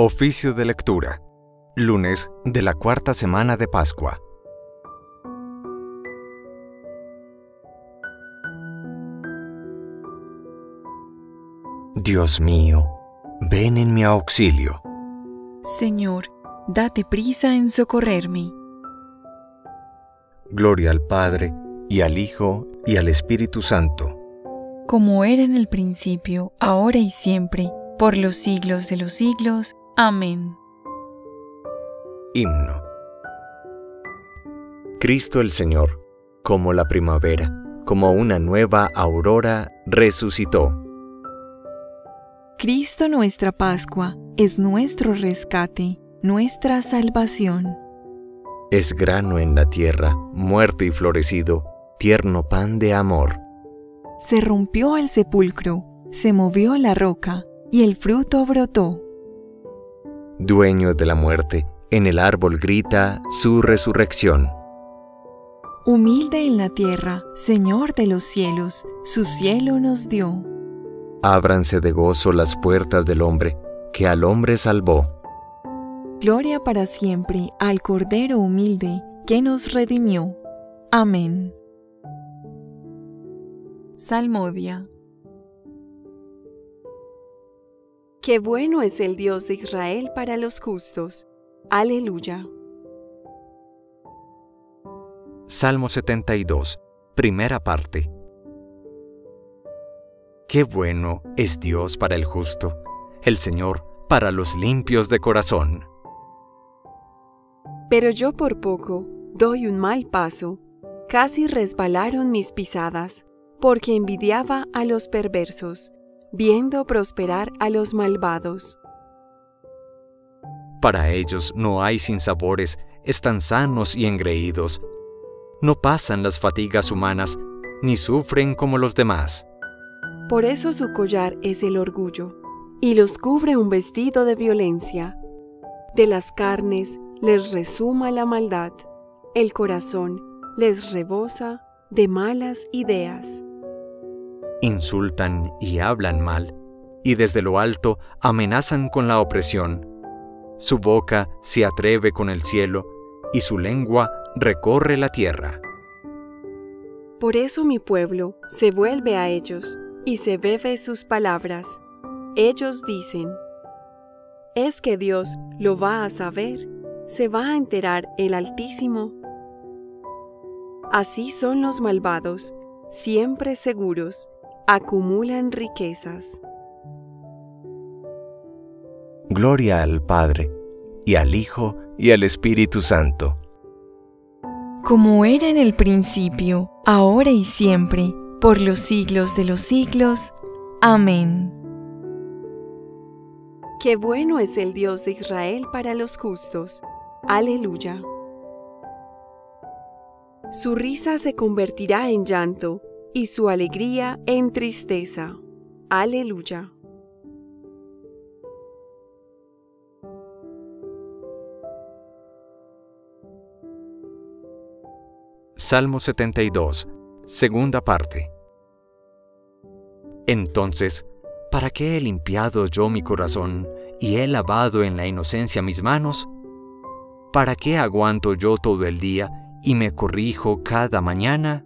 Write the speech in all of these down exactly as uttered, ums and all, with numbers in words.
Oficio de lectura. Lunes de la cuarta semana de Pascua. Dios mío, ven en mi auxilio. Señor, date prisa en socorrerme. Gloria al Padre, y al Hijo, y al Espíritu Santo. Como era en el principio, ahora y siempre, por los siglos de los siglos. Amén. Himno. Cristo el Señor, como la primavera, como una nueva aurora, resucitó. Cristo nuestra Pascua, es nuestro rescate, nuestra salvación. Es grano en la tierra, muerto y florecido, tierno pan de amor. Se rompió el sepulcro, se movió la roca, y el fruto brotó. Dueño de la muerte, en el árbol grita su resurrección. Humilde en la tierra, Señor de los cielos, su cielo nos dio. Ábranse de gozo las puertas del hombre, que al hombre salvó. Gloria para siempre al Cordero humilde, que nos redimió. Amén. Salmodia. ¡Qué bueno es el Dios de Israel para los justos! ¡Aleluya! Salmo setenta y dos, primera parte. ¡Qué bueno es Dios para el justo, el Señor para los limpios de corazón! Pero yo por poco doy un mal paso, casi resbalaron mis pisadas, porque envidiaba a los perversos, viendo prosperar a los malvados. Para ellos no hay sinsabores, están sanos y engreídos. No pasan las fatigas humanas, ni sufren como los demás. Por eso su collar es el orgullo, y los cubre un vestido de violencia. De las carnes les resuma la maldad, el corazón les rebosa de malas ideas. Insultan y hablan mal, y desde lo alto amenazan con la opresión. Su boca se atreve con el cielo, y su lengua recorre la tierra. Por eso mi pueblo se vuelve a ellos, y se bebe sus palabras. Ellos dicen, ¿es que Dios lo va a saber? ¿Se va a enterar el Altísimo? Así son los malvados, siempre seguros, acumulan riquezas. Gloria al Padre, y al Hijo, y al Espíritu Santo. Como era en el principio, ahora y siempre, por los siglos de los siglos. Amén. Qué bueno es el Dios de Israel para los justos. Aleluya. Su risa se convertirá en llanto, y su alegría en tristeza. Aleluya. Salmo setenta y dos, segunda parte. Entonces, ¿para qué he limpiado yo mi corazón y he lavado en la inocencia mis manos? ¿Para qué aguanto yo todo el día y me corrijo cada mañana?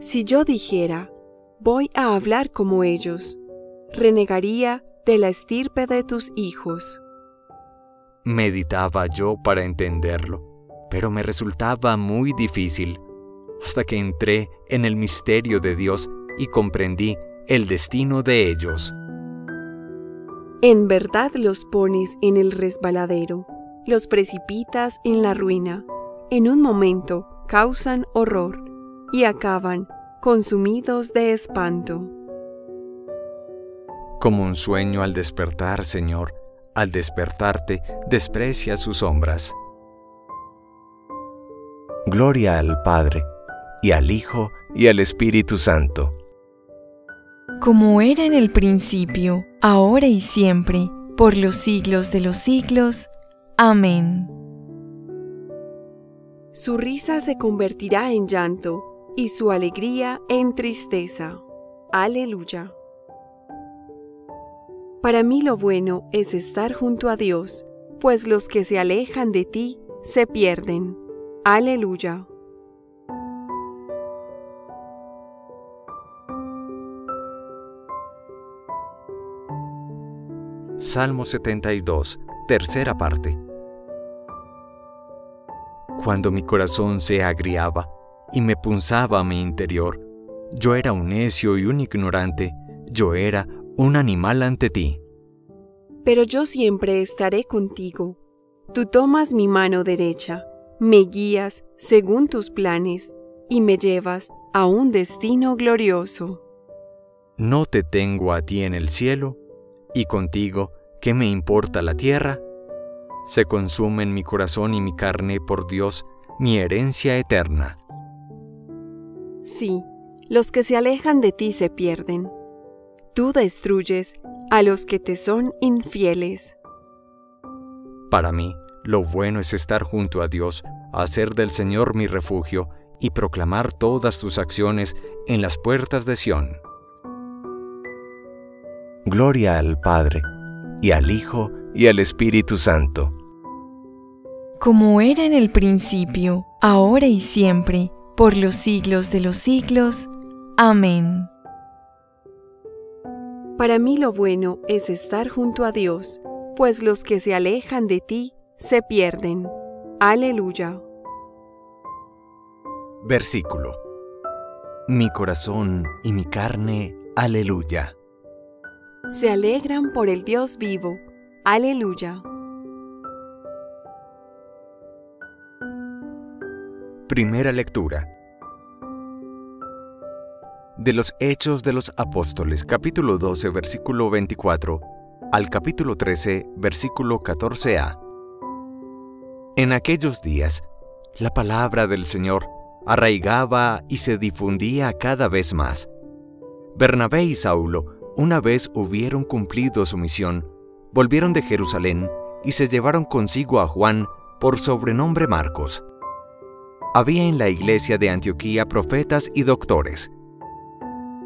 Si yo dijera, voy a hablar como ellos, renegaría de la estirpe de tus hijos. Meditaba yo para entenderlo, pero me resultaba muy difícil, hasta que entré en el misterio de Dios y comprendí el destino de ellos. En verdad los pones en el resbaladero, los precipitas en la ruina. En un momento causan horror y acaban consumidos de espanto. Como un sueño al despertar, Señor, al despertarte desprecia sus sombras. Gloria al Padre, y al Hijo, y al Espíritu Santo. Como era en el principio, ahora y siempre, por los siglos de los siglos. Amén. Su risa se convertirá en llanto, y su alegría en tristeza. Aleluya. Para mí lo bueno es estar junto a Dios, pues los que se alejan de ti se pierden. Aleluya. Salmo setenta y dos, tercera parte. Cuando mi corazón se agriaba y me punzaba a mi interior, yo era un necio y un ignorante, yo era un animal ante ti. Pero yo siempre estaré contigo. Tú tomas mi mano derecha, me guías según tus planes y me llevas a un destino glorioso. No te tengo a ti en el cielo, y contigo, ¿qué me importa la tierra? Se consumen mi corazón y mi carne por Dios, mi herencia eterna. Sí, los que se alejan de ti se pierden. Tú destruyes a los que te son infieles. Para mí, lo bueno es estar junto a Dios, hacer del Señor mi refugio y proclamar todas tus acciones en las puertas de Sión. Gloria al Padre, y al Hijo, y al Espíritu Santo. Como era en el principio, ahora y siempre, por los siglos de los siglos. Amén. Para mí lo bueno es estar junto a Dios, pues los que se alejan de ti se pierden. Aleluya. Versículo. Mi corazón y mi carne, aleluya, se alegran por el Dios vivo. Aleluya. Primera lectura de los Hechos de los Apóstoles, capítulo doce, versículo veinticuatro, al capítulo trece, versículo catorce a. En aquellos días, la palabra del Señor arraigaba y se difundía cada vez más. Bernabé y Saulo, una vez hubieron cumplido su misión, volvieron de Jerusalén y se llevaron consigo a Juan, por sobrenombre Marcos. Había en la iglesia de Antioquía profetas y doctores.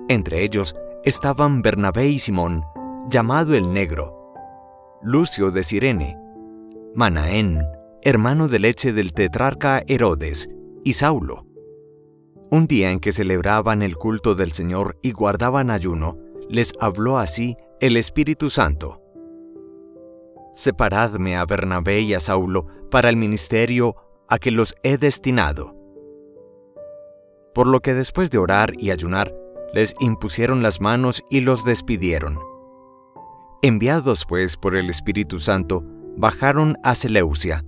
Entre ellos estaban Bernabé y Simón, llamado el Negro, Lucio de Cirene, Manaén, hermano de leche del tetrarca Herodes, y Saulo. Un día en que celebraban el culto del Señor y guardaban ayuno, les habló así el Espíritu Santo: «Separadme a Bernabé y a Saulo para el ministerio a que los he destinado». Por lo que después de orar y ayunar, les impusieron las manos y los despidieron. Enviados pues por el Espíritu Santo, bajaron a Seleucia,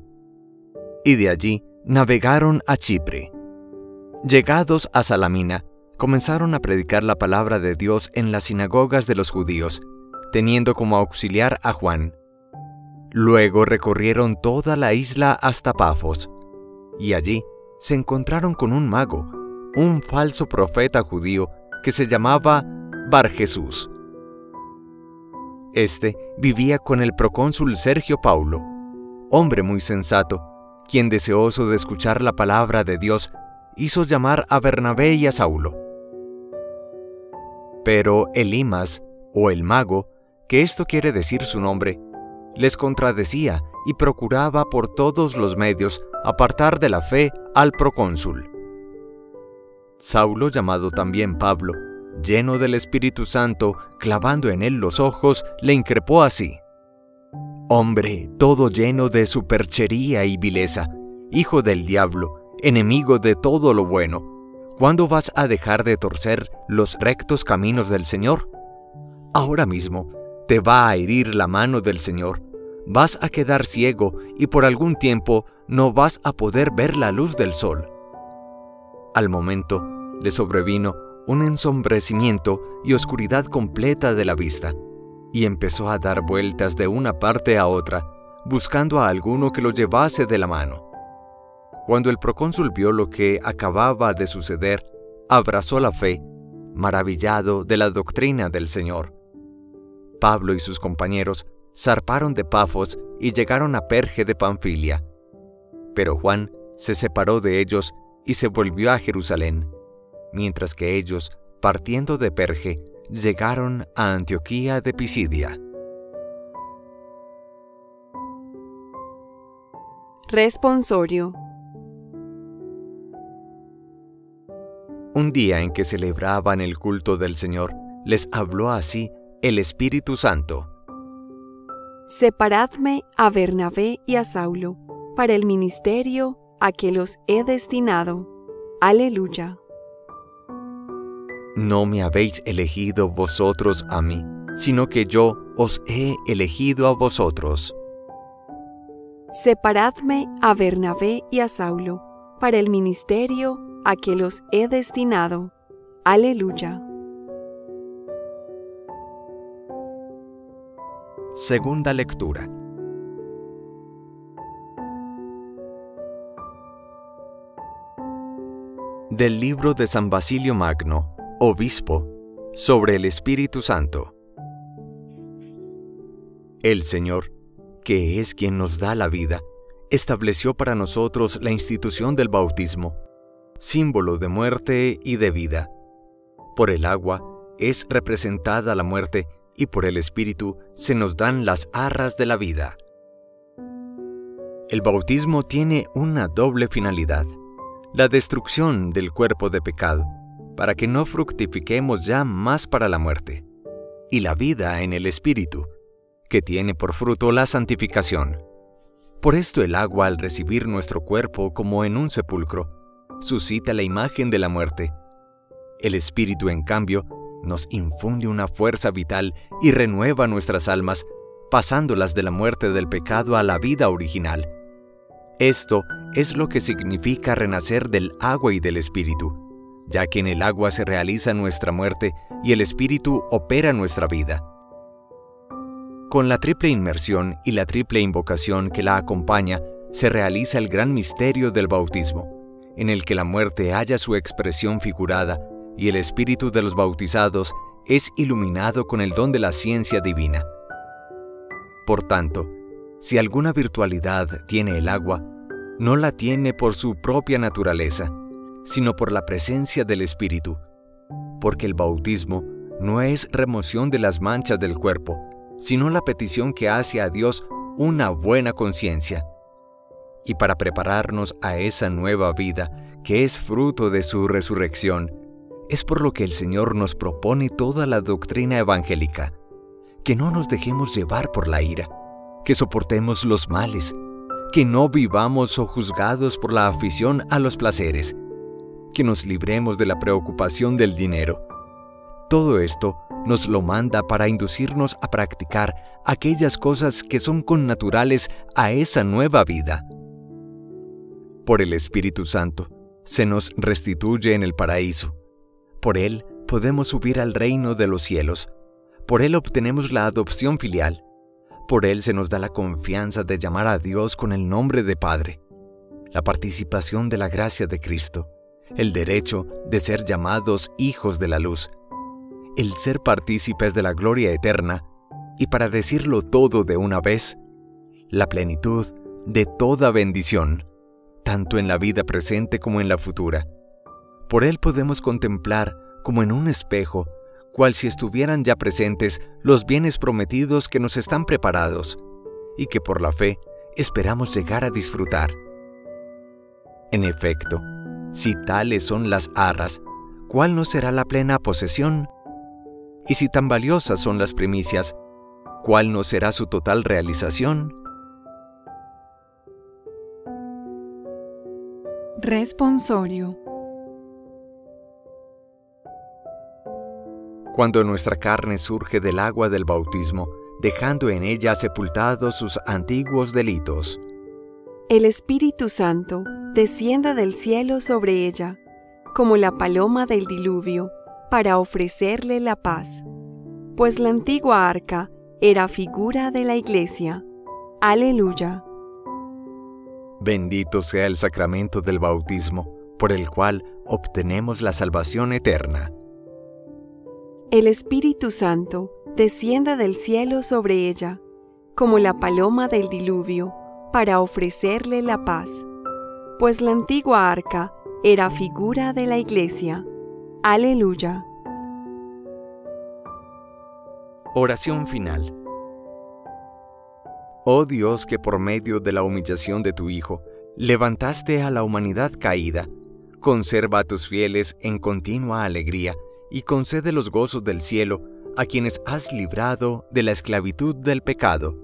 y de allí navegaron a Chipre. Llegados a Salamina, comenzaron a predicar la palabra de Dios en las sinagogas de los judíos, teniendo como auxiliar a Juan. Luego recorrieron toda la isla hasta Pafos, y allí se encontraron con un mago, un falso profeta judío que se llamaba Bar Jesús. Este vivía con el procónsul Sergio Paulo, hombre muy sensato, quien, deseoso de escuchar la palabra de Dios, hizo llamar a Bernabé y a Saulo. Pero Elimas, o el mago, que esto quiere decir su nombre, les contradecía y procuraba por todos los medios apartar de la fe al procónsul. Saulo, llamado también Pablo, lleno del Espíritu Santo, clavando en él los ojos, le increpó así: «Hombre, todo lleno de superchería y vileza, hijo del diablo, enemigo de todo lo bueno, ¿cuándo vas a dejar de torcer los rectos caminos del Señor? Ahora mismo te va a herir la mano del Señor, vas a quedar ciego y por algún tiempo no vas a poder ver la luz del sol». Al momento le sobrevino un ensombrecimiento y oscuridad completa de la vista, y empezó a dar vueltas de una parte a otra, buscando a alguno que lo llevase de la mano. Cuando el procónsul vio lo que acababa de suceder, abrazó la fe, maravillado de la doctrina del Señor. Pablo y sus compañeros zarparon de Pafos y llegaron a Perge de Pamfilia. Pero Juan se separó de ellos y se volvió a Jerusalén, mientras que ellos, partiendo de Perge, llegaron a Antioquía de Pisidia. Responsorio. Un día en que celebraban el culto del Señor, les habló así el Espíritu Santo. Separadme a Bernabé y a Saulo, para el ministerio a que los he destinado. Aleluya. No me habéis elegido vosotros a mí, sino que yo os he elegido a vosotros. Separadme a Bernabé y a Saulo, para el ministerio a que los he destinado. Aleluya. Segunda lectura. Del libro de San Basilio Magno, obispo, sobre el Espíritu Santo. El Señor, que es quien nos da la vida, estableció para nosotros la institución del bautismo, símbolo de muerte y de vida. Por el agua es representada la muerte, y por el Espíritu se nos dan las arras de la vida. El bautismo tiene una doble finalidad: la destrucción del cuerpo de pecado, para que no fructifiquemos ya más para la muerte, y la vida en el Espíritu, que tiene por fruto la santificación. Por esto el agua, al recibir nuestro cuerpo como en un sepulcro, suscita la imagen de la muerte. El Espíritu, en cambio, nos infunde una fuerza vital y renueva nuestras almas, pasándolas de la muerte del pecado a la vida original. Esto es lo que significa renacer del agua y del Espíritu, ya que en el agua se realiza nuestra muerte y el Espíritu opera nuestra vida. Con la triple inmersión y la triple invocación que la acompaña, se realiza el gran misterio del bautismo, en el que la muerte halla su expresión figurada, y el espíritu de los bautizados es iluminado con el don de la ciencia divina. Por tanto, si alguna virtualidad tiene el agua, no la tiene por su propia naturaleza, sino por la presencia del Espíritu, porque el bautismo no es remoción de las manchas del cuerpo, sino la petición que hace a Dios una buena conciencia. Y para prepararnos a esa nueva vida, que es fruto de su resurrección, es por lo que el Señor nos propone toda la doctrina evangélica, que no nos dejemos llevar por la ira, que soportemos los males, que no vivamos sojuzgados por la afición a los placeres, que nos libremos de la preocupación del dinero. Todo esto nos lo manda para inducirnos a practicar aquellas cosas que son connaturales a esa nueva vida. Por el Espíritu Santo se nos restituye en el paraíso. Por Él podemos subir al reino de los cielos. Por Él obtenemos la adopción filial. Por Él se nos da la confianza de llamar a Dios con el nombre de Padre, la participación de la gracia de Cristo, el derecho de ser llamados hijos de la luz, el ser partícipes de la gloria eterna y, para decirlo todo de una vez, la plenitud de toda bendición, tanto en la vida presente como en la futura. Por Él podemos contemplar, como en un espejo, cual si estuvieran ya presentes, los bienes prometidos que nos están preparados, y que por la fe esperamos llegar a disfrutar. En efecto, si tales son las arras, ¿cuál no será la plena posesión? Y si tan valiosas son las primicias, ¿cuál no será su total realización? Responsorio. Cuando nuestra carne surge del agua del bautismo, dejando en ella sepultados sus antiguos delitos, el Espíritu Santo desciende del cielo sobre ella, como la paloma del diluvio, para ofrecerle la paz, pues la antigua arca era figura de la Iglesia. Aleluya. Bendito sea el sacramento del bautismo, por el cual obtenemos la salvación eterna. El Espíritu Santo desciende del cielo sobre ella, como la paloma del diluvio, para ofrecerle la paz, pues la antigua arca era figura de la Iglesia. Aleluya. Oración final. Oh Dios, que por medio de la humillación de tu Hijo, levantaste a la humanidad caída, conserva a tus fieles en continua alegría y concede los gozos del cielo a quienes has librado de la esclavitud del pecado.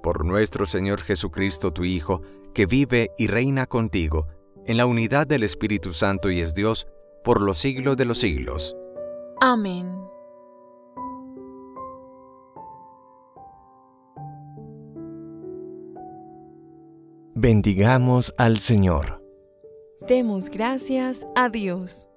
Por nuestro Señor Jesucristo, tu Hijo, que vive y reina contigo, en la unidad del Espíritu Santo y es Dios, por los siglos de los siglos. Amén. Bendigamos al Señor. Demos gracias a Dios.